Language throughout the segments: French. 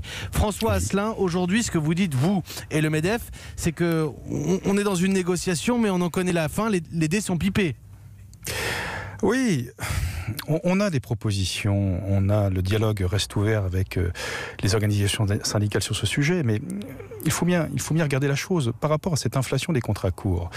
travail. François Asselin, aujourd'hui, ce que vous dites, vous et le MEDEF, c'est qu'on est dans une négociation, mais on en connaît la fin, les dés sont pipés. Oui, on a des propositions, on a, le dialogue reste ouvert avec les organisations syndicales sur ce sujet, mais il faut bien regarder la chose par rapport à cette inflation des contrats courts.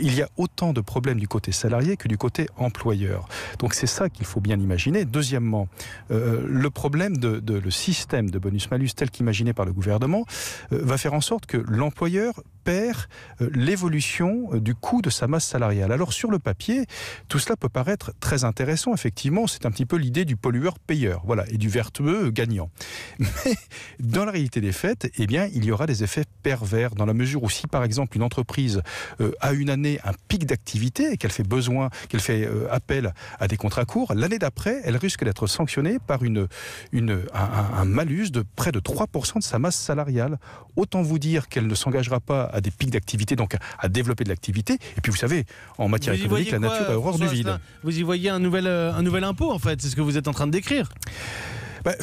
Il y a autant de problèmes du côté salarié que du côté employeur. Donc c'est ça qu'il faut bien imaginer. Deuxièmement, le problème le système de bonus-malus tel qu'imaginé par le gouvernement va faire en sorte que l'employeur perd l'évolution du coût de sa masse salariale. Alors sur le papier, tout cela peut paraître très intéressant, effectivement, c'est un petit peu l'idée du pollueur-payeur, voilà, et du vertueux gagnant. Mais dans la réalité des faits, eh bien, il y aura des effets pervers, dans la mesure où si par exemple une entreprise a une année un pic d'activité et qu'elle fait appel à des contrats courts, l'année d'après, elle risque d'être sanctionnée par un malus de près de 3% de sa masse salariale. Autant vous dire qu'elle ne s'engagera pas à des pics d'activité, donc à développer de l'activité. Et puis vous savez, en matière économique, la nature a horreur du vide. Vous y voyez un nouvel impôt, en fait, c'est ce que vous êtes en train de décrire. Bah,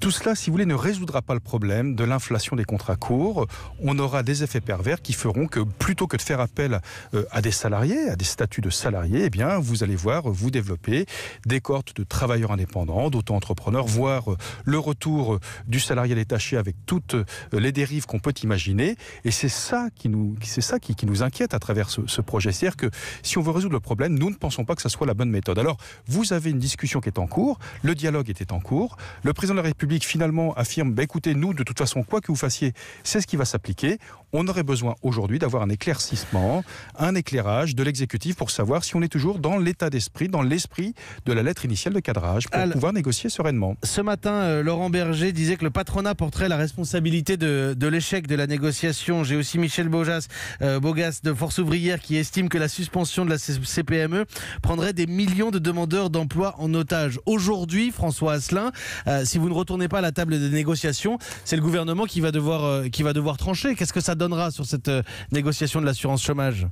tout cela, si vous voulez, ne résoudra pas le problème de l'inflation des contrats courts. On aura des effets pervers qui feront que, plutôt que de faire appel à des salariés, à des statuts de salariés, eh bien, vous allez voir vous développer des cohortes de travailleurs indépendants, d'auto-entrepreneurs, voire le retour du salarié détaché avec toutes les dérives qu'on peut imaginer. Et c'est ça qui nous inquiète à travers ce projet. C'est-à-dire que si on veut résoudre le problème, nous ne pensons pas que ce soit la bonne méthode. Alors, vous avez une discussion qui est en cours, le dialogue était en cours, le président de la République finalement affirme, bah écoutez, nous de toute façon quoi que vous fassiez, c'est ce qui va s'appliquer. On aurait besoin aujourd'hui d'avoir un éclaircissement, un éclairage de l'exécutif pour savoir si on est toujours dans l'état d'esprit, dans l'esprit de la lettre initiale de cadrage pour pouvoir négocier sereinement. Ce matin, Laurent Berger disait que le patronat porterait la responsabilité de l'échec de la négociation. J'ai aussi Michel Bogas de Force Ouvrière qui estime que la suspension de la CPME prendrait des millions de demandeurs d'emploi en otage. Aujourd'hui, François Asselin, si vous ne retournez pas à la table des négociations, c'est le gouvernement qui va devoir trancher. Qu'est-ce que ça donnera sur cette négociation de l'assurance chômage ?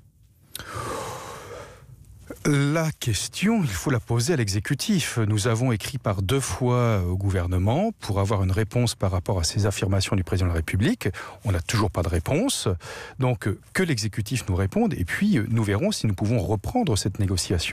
La question, il faut la poser à l'exécutif. Nous avons écrit par 2 fois au gouvernement pour avoir une réponse par rapport à ces affirmations du président de la République. On n'a toujours pas de réponse. Donc que l'exécutif nous réponde et puis nous verrons si nous pouvons reprendre cette négociation.